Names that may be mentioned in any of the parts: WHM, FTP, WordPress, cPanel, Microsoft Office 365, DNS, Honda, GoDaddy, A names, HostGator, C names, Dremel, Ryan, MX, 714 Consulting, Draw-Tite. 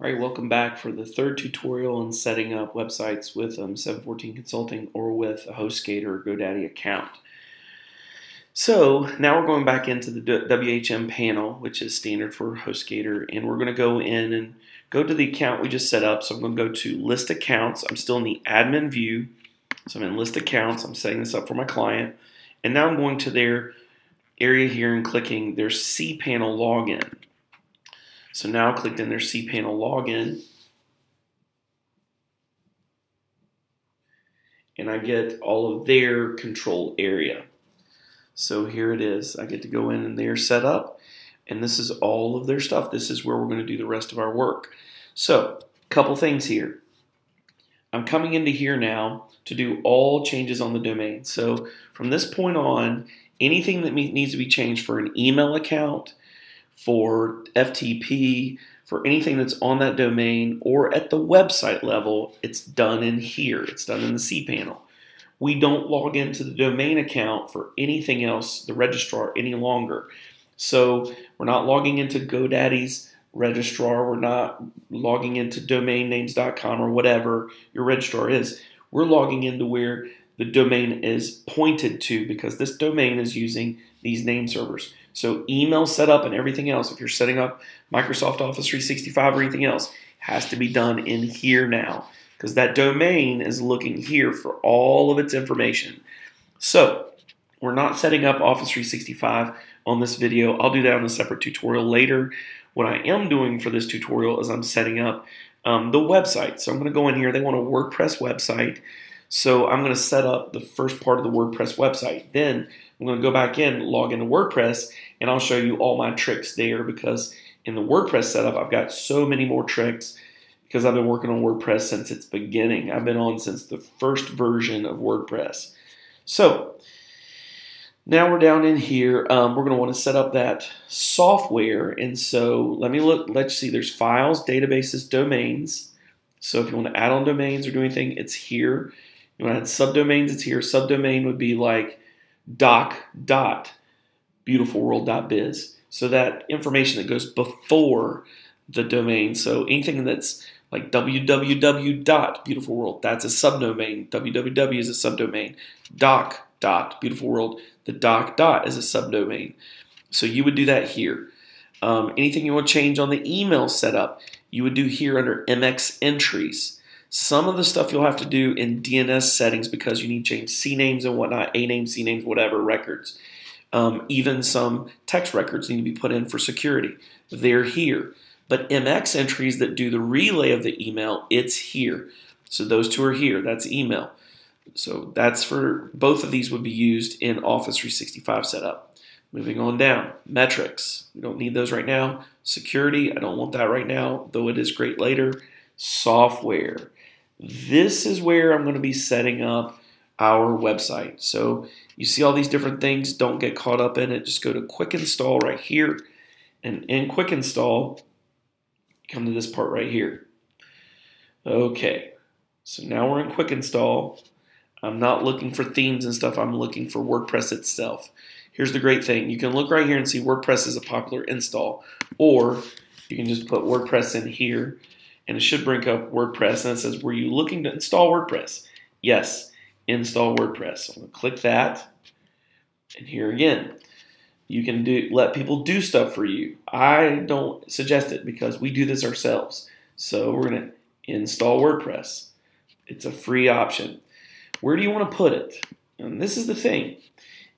All right, welcome back for the third tutorial on setting up websites with 714 Consulting or with a HostGator or GoDaddy account. So now we're going back into the WHM panel, which is standard for HostGator, and we're going to go in and go to the account we just set up. So I'm going to go to List Accounts. I'm still in the Admin view, so I'm in List Accounts. I'm setting this up for my client, and now I'm going to their area here and clicking their cPanel login. So now I clicked in their cPanel login, and I get all of their control area. So here it is. I get to go in and they're set up, and this is all of their stuff. This is where we're going to do the rest of our work. So a couple things here. I'm coming into here now to do all changes on the domain. So from this point on, anything that needs to be changed for an email account, for FTP, for anything that's on that domain or at the website level, it's done in here. It's done in the cPanel. We don't log into the domain account for anything else, the registrar, any longer. So we're not logging into GoDaddy's registrar. We're not logging into domainnames.com or whatever your registrar is. We're logging into where the domain is pointed to, because this domain is using these name servers. So email setup and everything else, if you're setting up Microsoft Office 365 or anything else, has to be done in here now, because that domain is looking here for all of its information. So we're not setting up Office 365 on this video. I'll do that on a separate tutorial later. What I am doing for this tutorial is I'm setting up the website. So I'm going to go in here. They want a WordPress website. So I'm going to set up the first part of the WordPress website. Then I'm going to go back in, log into WordPress, and I'll show you all my tricks there, because in the WordPress setup, I've got so many more tricks because I've been working on WordPress since its beginning. I've been on since the first version of WordPress. So now we're down in here. We're going to want to set up that software. And so let me look. Let's see. There's files, databases, domains. So if you want to add on domains or do anything, it's here. You want to add subdomains, it's here. Subdomain would be like doc.beautifulworld.biz. So that information that goes before the domain. So anything that's like www.beautifulworld, that's a subdomain. www is a subdomain. doc.beautifulworld, the doc is a subdomain. So you would do that here. Anything you want to change on the email setup, you would do here under MX entries. Some of the stuff you'll have to do in DNS settings, because you need to change C names and whatnot, A names, C names, whatever records. Even some text records need to be put in for security. They're here. But MX entries that do the relay of the email, it's here. So those two are here. That's email. So that's for both of these would be used in Office 365 setup. Moving on down, metrics. We don't need those right now. Security, I don't want that right now, though it is great later. Software. This is where I'm going to be setting up our website. So you see all these different things. Don't get caught up in it. Just go to Quick Install right here. And in Quick Install, come to this part right here. Okay. So now we're in Quick Install. I'm not looking for themes and stuff. I'm looking for WordPress itself. Here's the great thing. You can look right here and see WordPress is a popular install, or you can just put WordPress in here, and it should bring up WordPress, and it says, were you looking to install WordPress? Yes, install WordPress. So I'm going to click that, and here again, you can let people do stuff for you. I don't suggest it, because we do this ourselves. So we're going to install WordPress. It's a free option. Where do you want to put it? And this is the thing.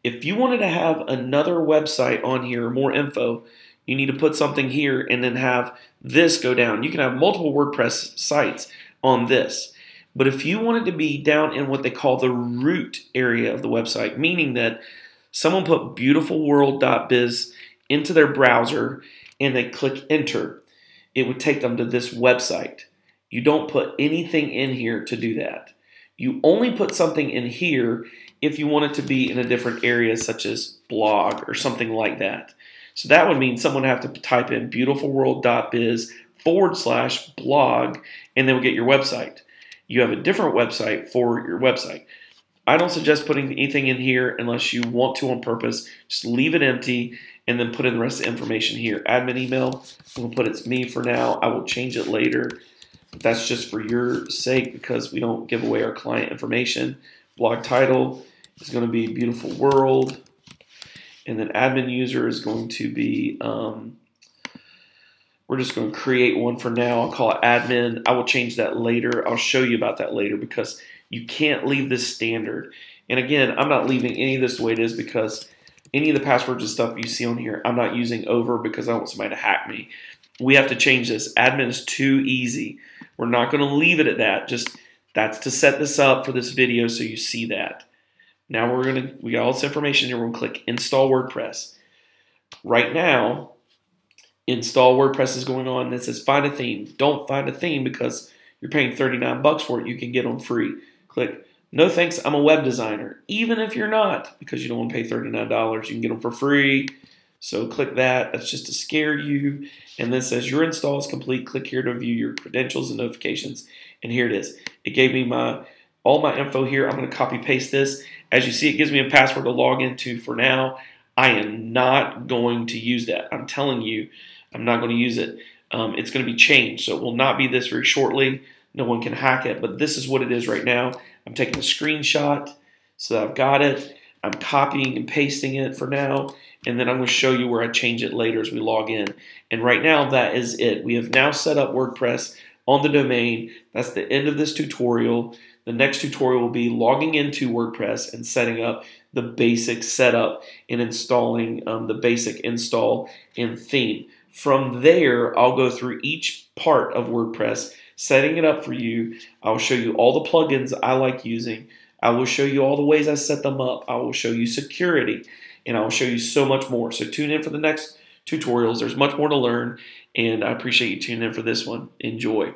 If you wanted to have another website on here, more info, you need to put something here and then have this go down. You can have multiple WordPress sites on this. But if you wanted to be down in what they call the root area of the website, meaning that someone put beautifulworld.biz into their browser and they click enter, it would take them to this website. You don't put anything in here to do that. You only put something in here if you want it to be in a different area, such as blog or something like that. So that would mean someone would have to type in beautifulworld.biz/blog, and they will get your website. You have a different website for your website. I don't suggest putting anything in here unless you want to on purpose. Just leave it empty and then put in the rest of the information here. Admin email, I'm going to put it's me for now. I will change it later. But that's just for your sake because we don't give away our client information. Blog title is going to be Beautiful World. And then admin user is going to be, we're just going to create one for now. I'll call it admin. I will change that later. I'll show you about that later because you can't leave this standard. And again, I'm not leaving any of this the way it is because any of the passwords and stuff you see on here, I'm not using over because I don't want somebody to hack me. We have to change this. Admin is too easy. We're not going to leave it at that. Just that's to set this up for this video so you see that. Now we got all this information here. We're going to click Install WordPress. Right now, Install WordPress is going on. It says Find a Theme. Don't find a theme because you're paying $39 for it. You can get them free. Click No Thanks, I'm a Web Designer. Even if you're not, because you don't want to pay $39, you can get them for free. So click that. That's just to scare you. And then it says your install is complete. Click here to view your credentials and notifications. And here it is. It gave me all my info here. I'm going to copy paste this. As you see, it gives me a password to log into for now. I am not going to use that. I'm telling you, I'm not going to use it. It's going to be changed. So it will not be this very shortly. No one can hack it. But this is what it is right now. I'm taking a screenshot so that I've got it. I'm copying and pasting it for now, and then I'm going to show you where I change it later as we log in. And right now, that is it. We have now set up WordPress on the domain. That's the end of this tutorial. The next tutorial will be logging into WordPress and setting up the basic setup and installing the basic install and theme. From there, I'll go through each part of WordPress, setting it up for you. I'll show you all the plugins I like using. I will show you all the ways I set them up. I will show you security, and I will show you so much more. So tune in for the next tutorials. There's much more to learn, and I appreciate you tuning in for this one. Enjoy.